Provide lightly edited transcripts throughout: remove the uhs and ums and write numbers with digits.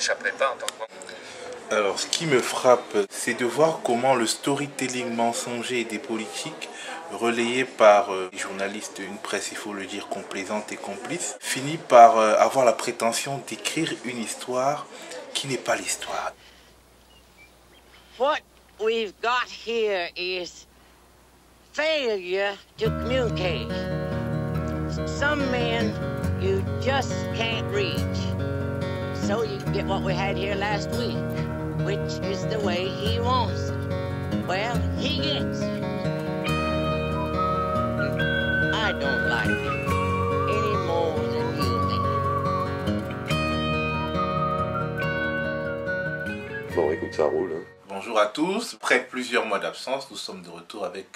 n'échapperait pas en tant que... Alors, ce qui me frappe, c'est de voir comment le storytelling mensonger des politiques, relayé par les journalistes, une presse, il faut le dire, complaisante et complice, finit par avoir la prétention d'écrire une histoire qui n'est pas l'histoire. What we've got here is failure to communicate. Some men you just can't reach. So you get what we had here last week, which is the way he wants it. Well, he gets it. I don't like it any more than you think. Bon, écoute, ça roule, hein. Bonjour à tous, après plusieurs mois d'absence, nous sommes de retour avec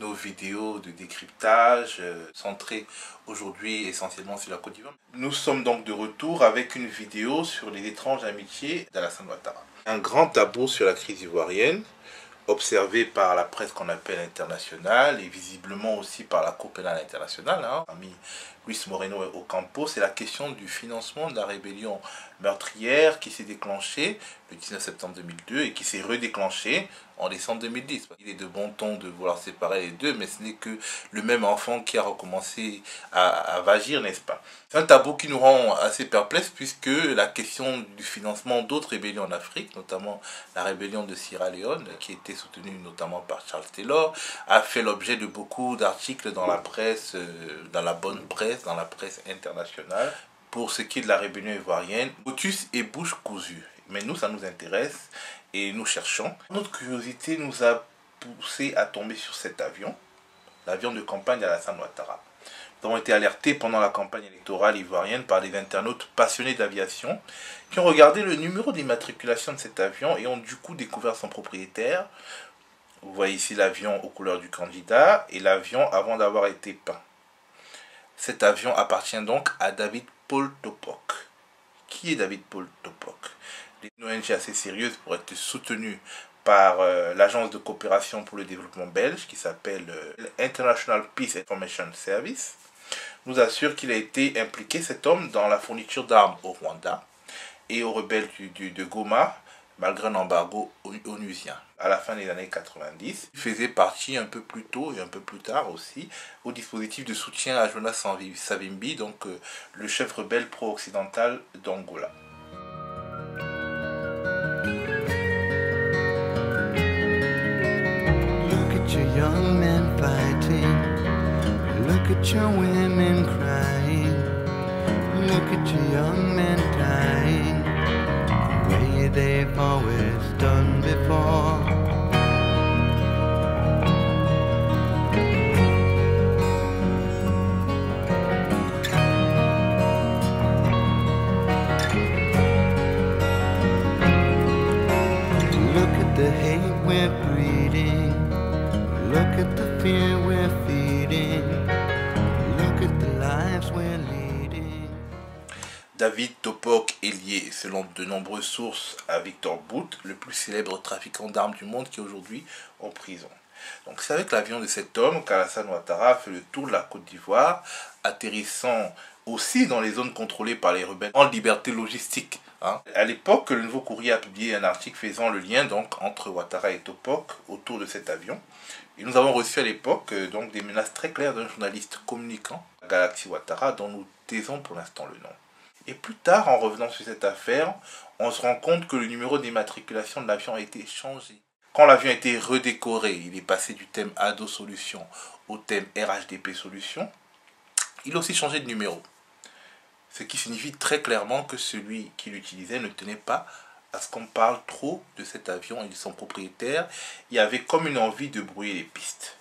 nos vidéos de décryptage centrées aujourd'hui essentiellement sur la Côte d'Ivoire. Nous sommes donc de retour avec une vidéo sur les étranges amitiés d'Alassane Ouattara. Un grand tableau sur la crise ivoirienne, observé par la presse qu'on appelle internationale et visiblement aussi par la Cour pénale internationale, hein, parmi Luis Moreno Ocampo, c'est la question du financement de la rébellion meurtrière qui s'est déclenchée le 19 septembre 2002 et qui s'est redéclenchée en décembre 2010. Il est de bon ton de vouloir séparer les deux, mais ce n'est que le même enfant qui a recommencé à vagir, n'est-ce pas? C'est un tabou qui nous rend assez perplexes puisque la question du financement d'autres rébellions en Afrique, notamment la rébellion de Sierra Leone, qui était soutenue notamment par Charles Taylor, a fait l'objet de beaucoup d'articles dans la presse, dans la bonne presse, dans la presse internationale. Pour ce qui est de la rébellion ivoirienne, motus et bouche cousue. Mais nous, ça nous intéresse et nous cherchons. Notre curiosité nous a poussé à tomber sur cet avion, l'avion de campagne d'Alassane Ouattara. Nous avons été alertés pendant la campagne électorale ivoirienne par des internautes passionnés d'aviation qui ont regardé le numéro d'immatriculation de cet avion et ont du coup découvert son propriétaire. Vous voyez ici l'avion aux couleurs du candidat et l'avion avant d'avoir été peint. Cet avion appartient donc à David Paul Topokh. Qui est David Paul Topokh? Une ONG assez sérieuse pour être soutenue par l'agence de coopération pour le développement belge qui s'appelle International Peace Information Service, nous assure qu'il a été impliqué, cet homme, dans la fourniture d'armes au Rwanda et aux rebelles de Goma, malgré un embargo onusien. À la fin des années 90, il faisait partie un peu plus tôt et un peu plus tard aussi au dispositif de soutien à Jonas Savimbi, donc le chef rebelle pro-occidental d'Angola. Young men fighting, look at your women crying, look at your young men dying, the way they've always done before. Look at the hate we're breeding, look at the fear we're feeding, look at the lives we're leading. David Topokh est lié, selon de nombreuses sources, à Victor Bout, le plus célèbre trafiquant d'armes du monde qui est aujourd'hui en prison. Donc c'est avec l'avion de cet homme qu'Alassane Ouattara fait le tour de la Côte d'Ivoire, atterrissant aussi dans les zones contrôlées par les rebelles en liberté logistique. Hein. À l'époque, Le Nouveau Courrier a publié un article faisant le lien donc entre Ouattara et Topokh autour de cet avion. Et nous avons reçu à l'époque donc des menaces très claires d'un journaliste communicant, Galaxy Ouattara, dont nous taisons pour l'instant le nom. Et plus tard, en revenant sur cette affaire, on se rend compte que le numéro d'immatriculation de l'avion a été changé. Quand l'avion a été redécoré, il est passé du thème Ado Solutions au thème RHDP Solutions. Il a aussi changé de numéro. Ce qui signifie très clairement que celui qui l'utilisait ne tenait pas à ce qu'on parle trop de cet avion et de son propriétaire. Il y avait comme une envie de brouiller les pistes.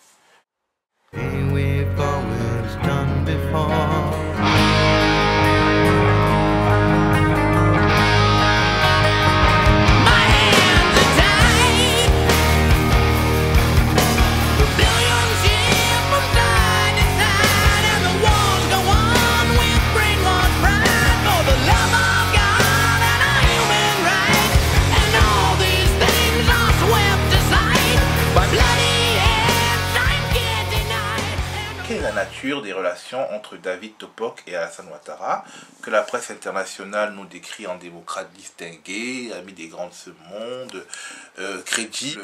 sur des relations entre David Topokh et Alassane Ouattara, que la presse internationale nous décrit en démocrate distingué, ami des grands de ce monde, crédible,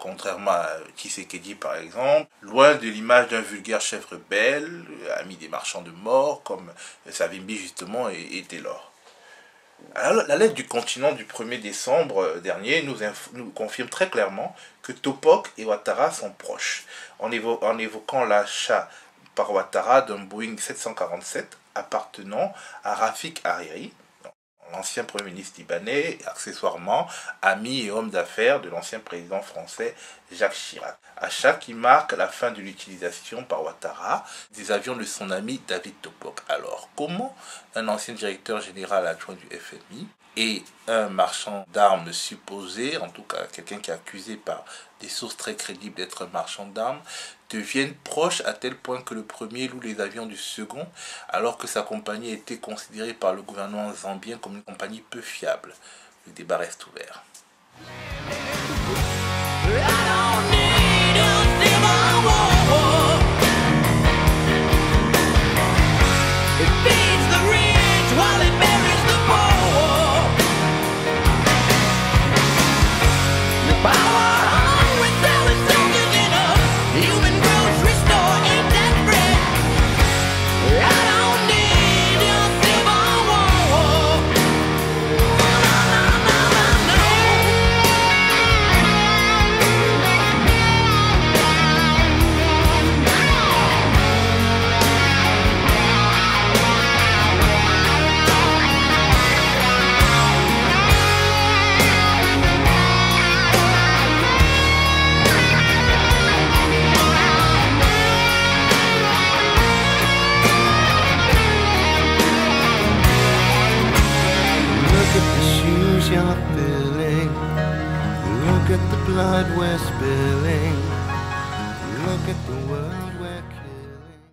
contrairement à Tshisekedi par exemple, loin de l'image d'un vulgaire chef rebelle, ami des marchands de mort, comme Savimbi justement et Taylor. Alors, la lettre du continent du 1er décembre dernier nous confirme très clairement que Topokh et Ouattara sont proches, en évoquant l'achat par Ouattara d'un Boeing 747 appartenant à Rafik Hariri, l'ancien Premier ministre libanais, accessoirement ami et homme d'affaires de l'ancien président français Jacques Chirac. Achat qui marque la fin de l'utilisation par Ouattara des avions de son ami David Topokh. Alors, comment un ancien directeur général adjoint du FMI et un marchand d'armes supposé, en tout cas quelqu'un qui est accusé par des sources très crédibles d'être un marchand d'armes, deviennent proches à tel point que le premier loue les avions du second, alors que sa compagnie était considérée par le gouvernement zambien comme une compagnie peu fiable. Le débat reste ouvert. Look at the blood we're spilling. Look at the world.